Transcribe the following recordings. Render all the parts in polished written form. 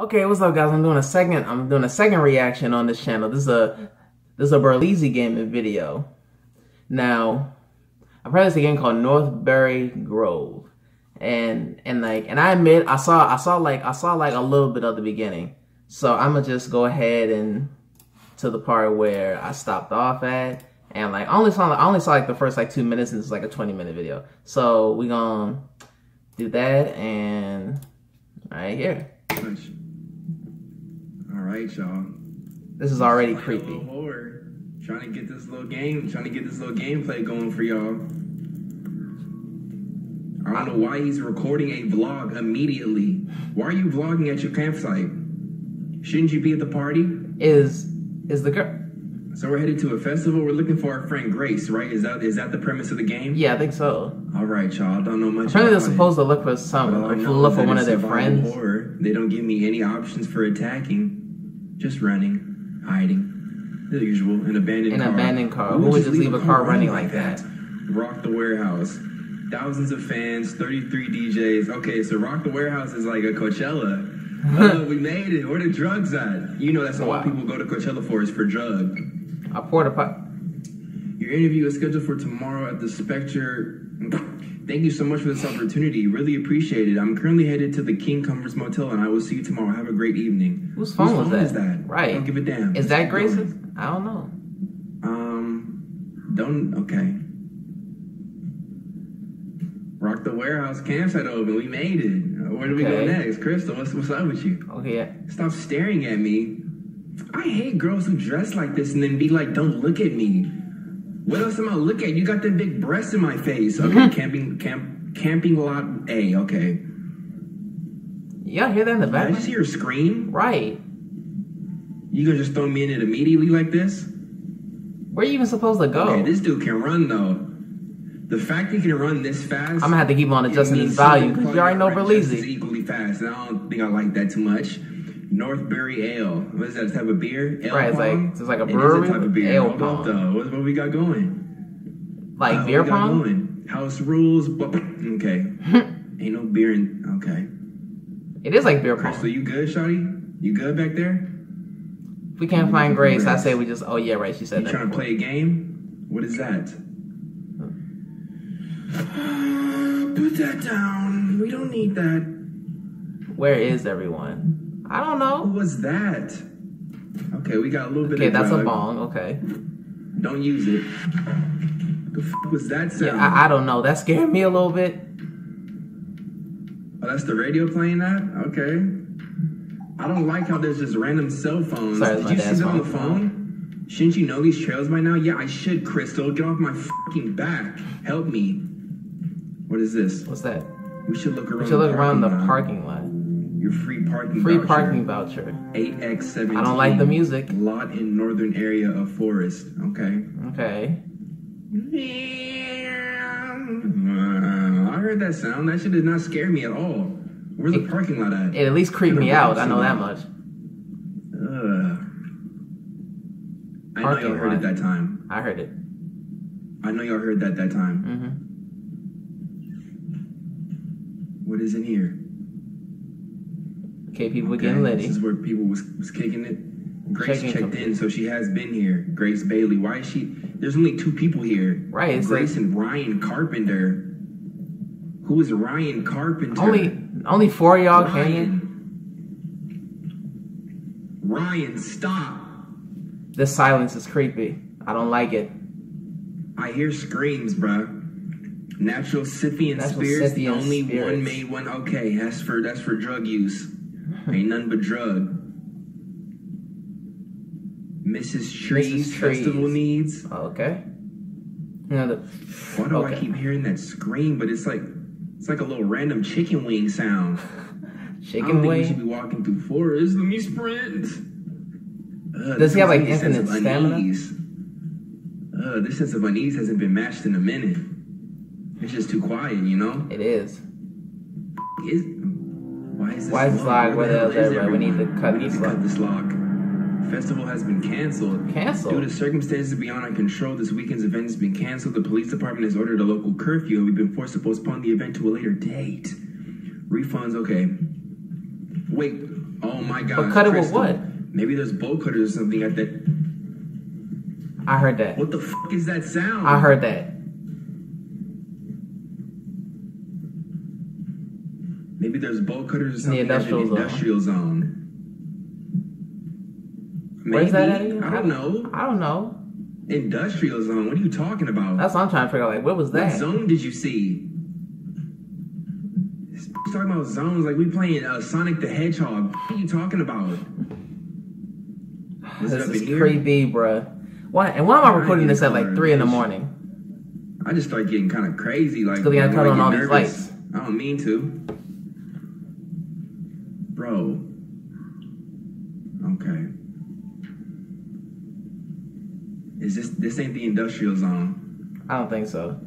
Okay, what's up, guys? I'm doing a second reaction on this channel. This is a Berlizzi gaming video. Now, I played this game called Northbury Grove, and I admit I saw like a little bit of the beginning. So I'm gonna just go ahead and to the part where I stopped off at, and like I only saw like the first like 2 minutes, and it's like a 20-minute video. So we gonna do that and right here. Alright, y'all. This is already creepy. Trying to get this little game, trying to get this little gameplay going for y'all. I don't know why he's recording a vlog immediately. Why are you vlogging at your campsite? Shouldn't you be at the party? Is the girl? So we're headed to a festival. We're looking for our friend Grace, right? Is that the premise of the game? Yeah, I think so. All right, y'all. I don't know much. Apparently, they're supposed to look for some. Look for one of their friends. Horror. They don't give me any options for attacking. Just running, hiding, the usual. An abandoned car. Who would just leave a car running like that? Rock the Warehouse. Thousands of fans. 33 DJs. Okay, so Rock the Warehouse is like a Coachella. Oh, we made it. Where the drugs at? You know that's all people go to Coachella for is for drugs. I poured a pot. Your interview is scheduled for tomorrow at the Spectre. Thank you so much for this opportunity. Really appreciate it. I'm currently headed to the King Cumber's Motel, and I will see you tomorrow. Have a great evening. Whose phone was that? Right. Don't give a damn. Is that Grace's? I don't know. Okay. Rock the Warehouse campsite open. We made it. Where do we go next? Crystal, what's up with you? Okay. Stop staring at me. I hate girls who dress like this and then be like, don't look at me. What else am I look at? You got them big breasts in my face. Okay, camping lot A, okay. Yeah, I hear that in the back. I just hear a scream. Right. You gonna just throw me in it immediately like this? Where are you even supposed to go? Okay, this dude can run though. The fact he can run this fast, I'm gonna have to keep on adjusting his value because you already know Berlizzi. Equally fast, and I don't think I like that too much. Northbury Ale. What is that type of beer? Ale right, it's like a brewery. It is a type of beer. Ale pong. What we got going? Like beer pong. Going? House rules. Okay. Ain't no beer in. Okay. It is like beer pong. So you good, shawty? You good back there? If we can't find Grace, I say we just. Oh yeah, right. She said that. You trying to play a game? What is that? Put that down. We don't need that. Where is everyone? I don't know. Who was that? Okay, we got a little bit of that's drug. A bong, okay. Don't use it. The f was that sound? Yeah, I don't know. That scared me a little bit. Oh, that's the radio playing that? Okay. I don't like how there's just random cell phones. Sorry, did you see them on the phone? Shouldn't you know these trails by now? Yeah, I should, Crystal. Get off my fucking back. Help me. What is this? What's that? We should look around the parking lot. Your free parking voucher. 8x17. I don't like the music. Lot in northern area of forest. Okay. Okay. I heard that sound. That shit did not scare me at all. Where's the parking lot at? It at least creeped me out. I know that much. I know y'all heard it that time. I heard it. I know y'all heard that time. Mm-hmm. What is in here? Okay, people getting litty. This is where people was kicking it. Grace checked in, so she has been here. Grace Bailey. Why is she? There's only two people here. Right. Grace and Ryan Carpenter. Who is Ryan Carpenter? Only four of y'all hanging. Ryan, stop. This silence is creepy. I don't like it. I hear screams, bruh. Natural Scythian spirits. The only one made one. Okay, that's for drug use. Ain't none but drug. Mrs. Trees. Festival needs. Okay. Why do I keep hearing that scream? But it's like a little random chicken wing sound. Chicken wing. I don't think we should be walking through forest. Let me sprint. Does he have like infinite stamina? This sense of unease hasn't been matched in a minute. It's just too quiet, you know. It is. Why is this log where the hell we need to cut this log. Festival has been canceled. Canceled? Due to circumstances beyond our control, this weekend's event has been canceled. The police department has ordered a local curfew, and we've been forced to postpone the event to a later date. Refunds, okay. Wait, Oh my God. But cut it with what? Maybe there's bowl cutters or something at that. I heard that. What the fuck is that sound? I heard that. Maybe there's bowl cutters or something in the industrial zone. Maybe. Where's that at again? I don't know. Industrial zone? What are you talking about? That's what I'm trying to figure out. Like, what was that? What zone did you see? This bitch talking about zones like we playing Sonic the Hedgehog. What are you talking about? This is creepy, bruh. Why am I recording this at like 3 in the morning? I just start getting kind of crazy. Like, because we gotta turn on all these lights. I don't mean to. Bro. Okay. Is this ain't the industrial zone? I don't think so.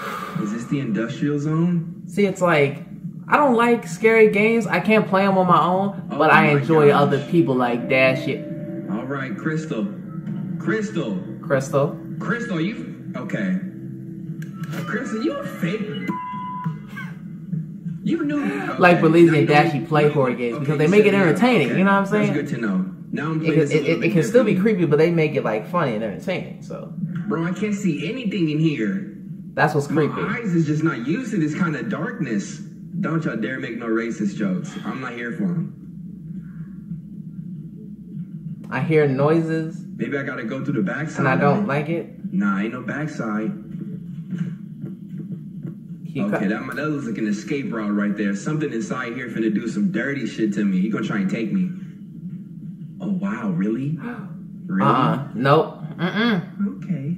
Okay. Is this the industrial zone? See, it's like, I don't like scary games. I can't play them on my own, but I enjoy other people like that shit. All right, Crystal, you okay? Crystal, you a fake. You knew okay. Like Belize Dashi play horror games because they make it entertaining. Okay. You know what I'm saying? That's good to know. Now I'm playing it can still be creepy, but they make it like funny and entertaining. So, bro, I can't see anything in here. That's what's creepy. My eyes is just not used to this kind of darkness. Don't y'all dare make no racist jokes. I'm not here for them. I hear noises. Maybe I gotta go through the backside. And I don't like it. Nah, ain't no backside. Okay, that was like an escape route right there. Something inside here finna do some dirty shit to me. He gonna try and take me. Oh, wow, really? Really? Nope. Okay.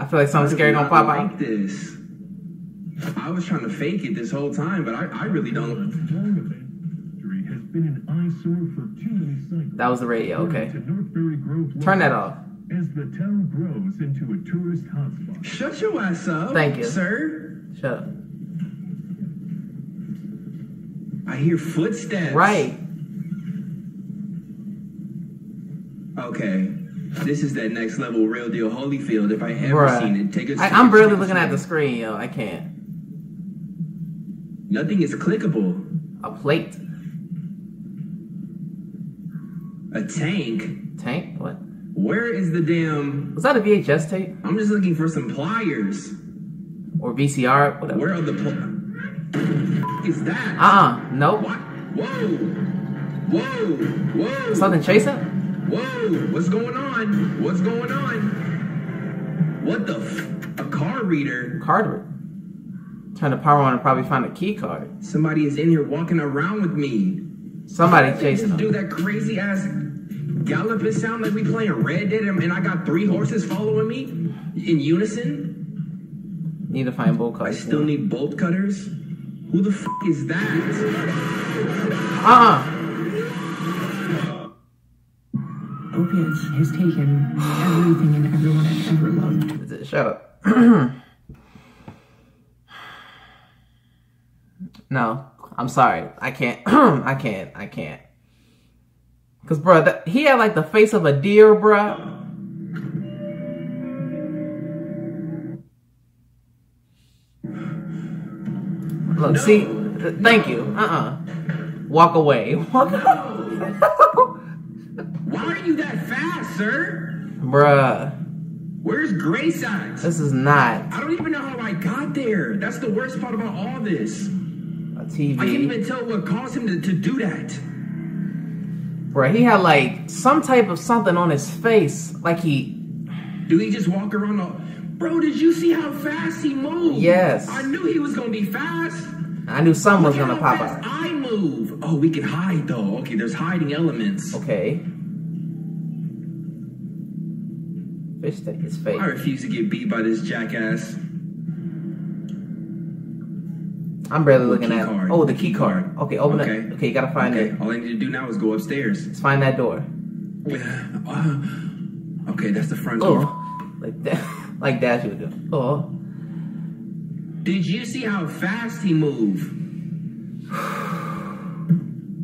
I feel like something scary gonna pop out. This. I was trying to fake it this whole time, but I really don't. That was the radio, okay. Turn that off. As the town grows into a tourist hotspot. Shut your ass up. Thank you, sir. Shut up. I hear footsteps. Right. Okay. This is that next level real deal Holyfield if I ever seen it. Take a I'm barely looking at the screen, yo. I can't. Nothing is clickable. A plate. A tank. Tank? What? Where is the damn... Was that a VHS tape? I'm just looking for some pliers. Or VCR, whatever. Where are the is that? Nope. What? Whoa. Something chasing? Whoa, what's going on? What the a card reader? Card reader. Turn the power on and probably find a key card. Somebody is in here walking around with me. Somebody chasing them. Do that crazy ass gallop. It sound like we playing Red Dead and I got 3 horses following me in unison. Need to find bolt cutters. I still need bolt cutters? Who the f is that? Opiates has taken everything and everyone I've ever loved. Shut up. No, I'm sorry. I can't. I can't. Cause bro, he had like the face of a deer, bro. Look, no. See, thank you. Walk away. Why are you that fast, sir? Bruh. Where's Grace at? This is not. I don't even know how I got there. That's the worst part about all this. A TV. I can't even tell what caused him to do that. Bruh, he had like some type of something on his face. Like he... Do he just walk around all... Bro, did you see how fast he moved? Yes. I knew he was gonna be fast. I knew something was gonna pop out. I move. Oh, we can hide though. Okay, there's hiding elements. Okay. Fish that is fake. I refuse to get beat by this jackass. I'm barely looking at. Oh, the key card. Okay, open it. Okay, you gotta find it. All I need to do now is go upstairs. Let's find that door. Okay, that's the front door. Like that. Like that, you would do. Oh. Did you see how fast he moved?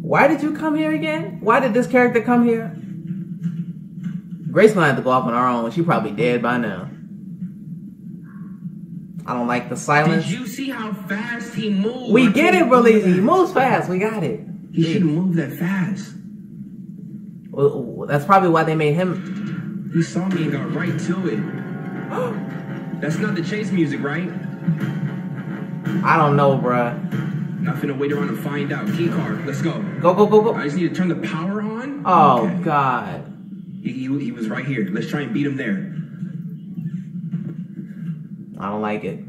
Why did you come here again? Why did this character come here? Grace might have to go off on her own. She probably dead by now. I don't like the silence. Did you see how fast he moved? We get it, Belize. He moves fast. We got it. He shouldn't move that fast. Well, that's probably why they made him. He saw me and got right to it. That's not the chase music, right? I don't know, bruh. Not finna wait around and find out. Key card. Let's go. Go, go, go, go. I just need to turn the power on. Oh, okay. God. He was right here. Let's try and beat him there. I don't like it.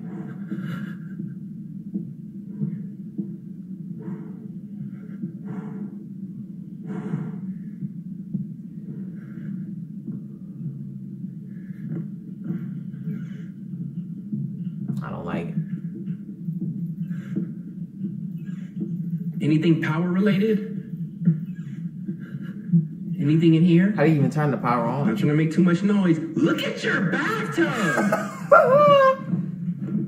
I don't like it. Anything power related? Anything in here? How do you even turn the power on? Not trying to make too much noise. Look at your bathtub!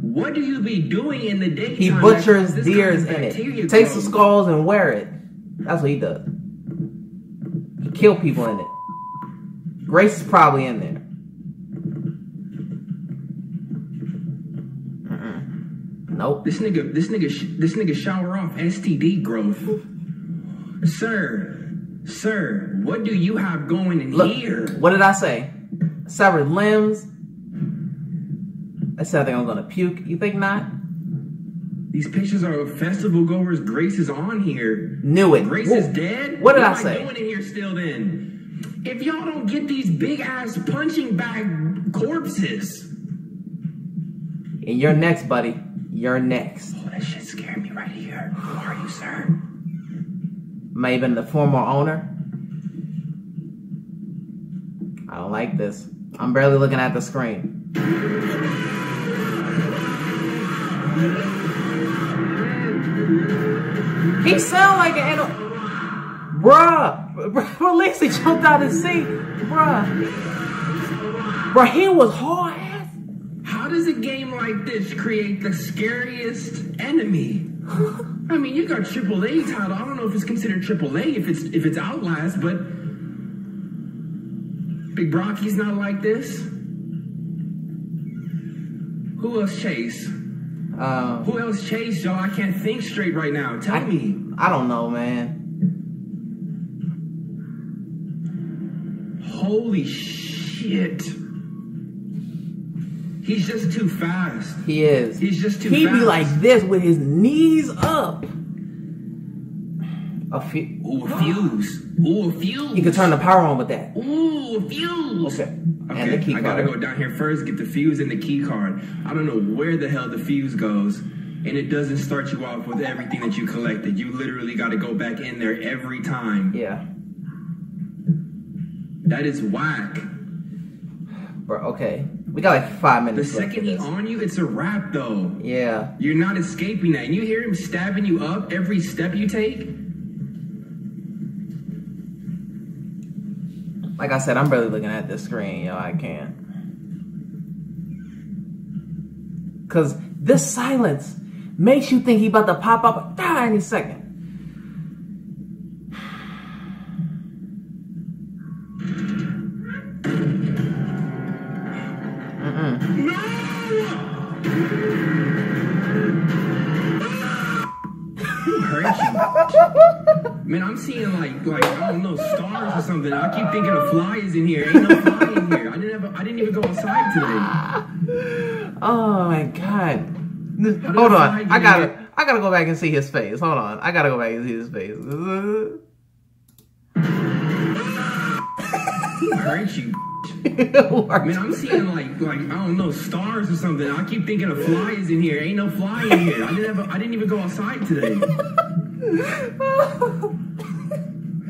What do you be doing in the daytime? He butchers deers in it. Takes the skulls and wear it. That's what he does. He kills people in it. Grace is probably in there. Nope. This nigga shower off STD growth. Sir, what do you have going in here? What did I say? Severed limbs. I said I think I'm gonna puke. You think not? These pictures are of festival goers. Grace is on here. Knew it. Grace is dead? What did I say? What am I doing in here still then? If y'all don't get these big ass punching bag corpses. And you're next, buddy. You're next. Oh, that shit scared me right here. Who are you, sir? Maybe the former owner. I don't like this. I'm barely looking at the screen. He sound like an animal. Bruh. Police, he jumped out of the seat. Bruh. Bruh, he was hard ass. How does a game like this create the scariest enemy? I mean, you got triple A title. I don't know if it's considered triple A if it's Outlast, but Big Brocky's not like this. Who else chase? Who else chase, y'all? I can't think straight right now. Tell me. I don't know, man. Holy shit. He's just too fast. He is. He's just too fast. He'd be like this with his knees up. A fuse. You can turn the power on with that. Ooh, a fuse. Okay. And the key card. I gotta go down here first, get the fuse and the key card. I don't know where the hell the fuse goes, and it doesn't start you off with everything that you collected. You literally gotta go back in there every time. Yeah. That is whack. Bro, okay. We got like 5 minutes. The second he's on you, it's a wrap though. Yeah. You're not escaping that. And you hear him stabbing you up every step you take. Like I said, I'm barely looking at this screen, yo. I can't. Cause this silence makes you think he about to pop up any second. Man, I'm seeing like I don't know, stars or something. I keep thinking of flies in here. Ain't no fly in here. I didn't even go outside today. Oh my god! Hold on, I gotta go back and see his face. Hold on, I gotta go back and see his face. Who hurt you? Man, I'm seeing like I don't know, stars or something. I keep thinking of flies in here. Ain't no fly in here. I didn't even go outside today.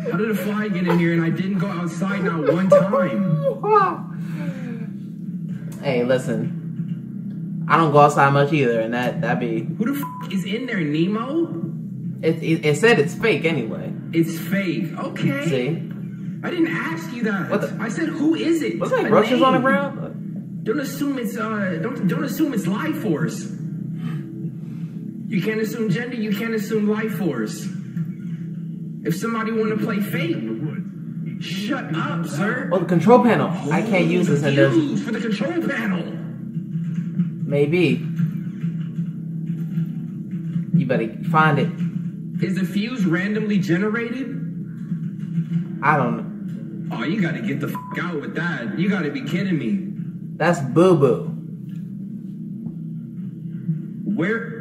How did a fly get in here and I didn't go outside not one time? Hey, listen. I don't go outside much either, and that'd be... Who the f*** is in there, Nemo? It said it's fake anyway. It's fake. Okay. See? I didn't ask you that. I said, who is it? What's like brushes on the ground? Don't assume it's, don't assume it's life force. You can't assume gender, you can't assume life force. If somebody want to play fake, shut up, sir. Well, the control panel. I can't use this. For the control panel. Maybe. better find it. Is the fuse randomly generated? I don't know. Oh, you gotta get the f*** out with that. You gotta be kidding me. That's boo-boo. Where?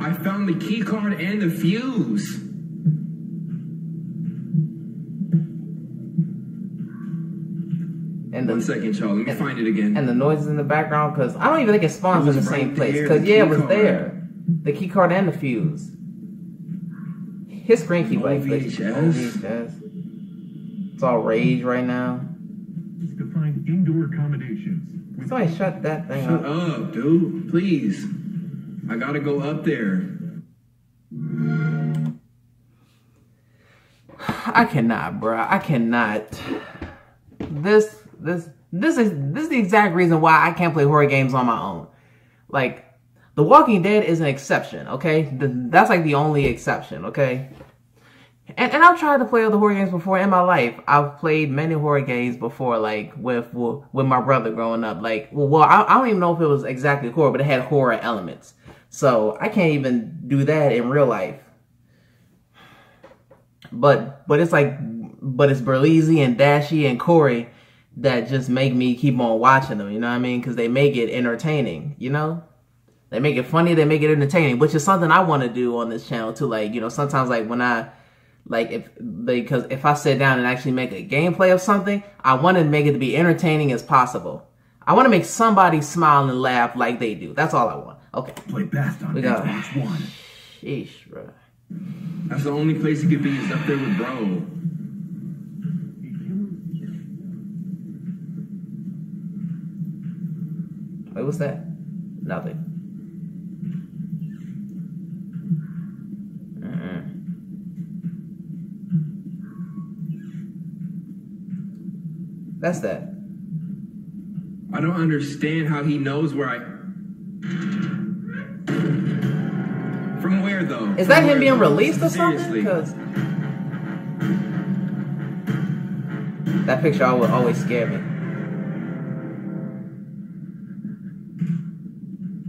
I found the key card and the fuse. And the, 1 second, y'all. Let me find it again. And the noises in the background, because I don't even think it spawns in the same place. Because, yeah, it was there. The key card and the fuse. His screen keep like VHS. It's all rage right now. To find indoor accommodations. Somebody shut that thing up. Shut up, dude. Please. I gotta go up there. I cannot, bro. I cannot. This is the exact reason why I can't play horror games on my own. Like, The Walking Dead is an exception, okay? That's like the only exception, okay? And I've tried to play other horror games before in my life. I've played many horror games before, like with my brother growing up. Like, well, I don't even know if it was exactly horror, but it had horror elements. So I can't even do that in real life. But it's Berlizzi and Dashie and Corey that just make me keep on watching them. You know what I mean? Because they make it entertaining. You know. They make it funny, they make it entertaining, which is something I want to do on this channel too. Like, you know, sometimes like when I, like if, because if I sit down and actually make a gameplay of something, I want to make it to be entertaining as possible. I want to make somebody smile and laugh like they do. That's all I want. Okay. Play best on Xbox One. Sheesh, bro. That's the only place it could be is up there with bro. Wait, what's that? Nothing. That's that. I don't understand how he knows where I... From where, though? Is that him being released or something? Because that picture always scare me.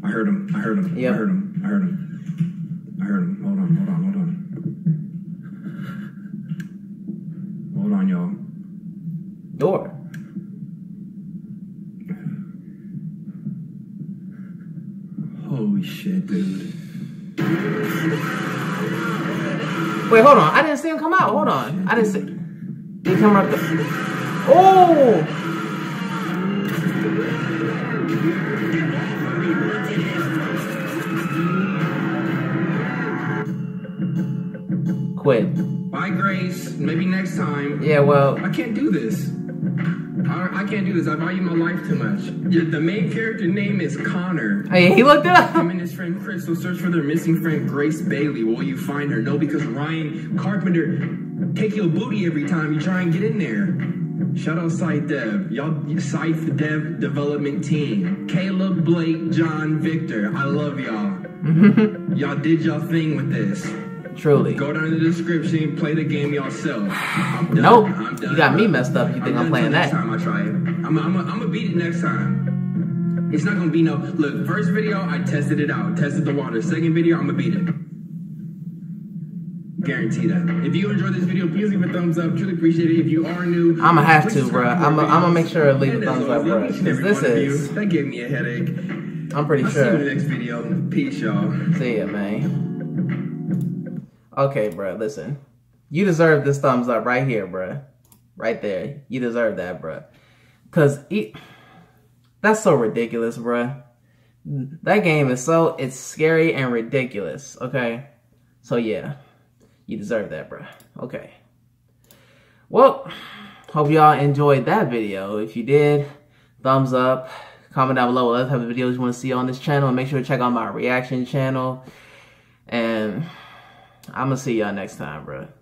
I heard him. I heard him. Yep. I heard him. I heard him. I heard him. Hold on, hold on, hold on. Hold on, y'all. Door. Holy shit, dude. Wait, hold on. I didn't see him come out. Hold on. I didn't see. Did he come out the. Oh! Quit. Bye, Grace. Maybe next time. Yeah, well. I can't do this. I can't do this. I value my life too much. The main character name is Connor. Hey, he looked it up. Him and his friend Chris will search for their missing friend Grace Bailey. Will you find her? No, because Ryan Carpenter take your booty every time you try and get in there. Shout out Scythe Dev. Y'all, Scythe Dev development team. Caleb, Blake, John, Victor. I love y'all. Y'all did y'all thing with this. Truly. Go down to the description, play the game yourself. Nope. You got me messed up. You think I'm playing that? Next time I try it. I'm gonna beat it next time. It's not gonna be no. Look, first video I tested it out, tested the water. Second video I'm gonna beat it. Guarantee that. If you enjoyed this video, please leave a thumbs up. Truly appreciate it. If you are new, I'm gonna have to, bro. I'm gonna make sure to leave a thumbs up, bro. Because this is. That gave me a headache. I'm pretty sure. See you in the next video. Peace, y'all. See ya, man. Okay, bro, listen. You deserve this thumbs up right here, bro. Right there. You deserve that, bro. Because that's so ridiculous, bro. That game is so... It's scary and ridiculous, okay? So, yeah. You deserve that, bro. Okay. Well, hope y'all enjoyed that video. If you did, thumbs up. Comment down below what other type of videos you want to see on this channel. And make sure to check out my reaction channel. And... I'm gonna see y'all next time, bro.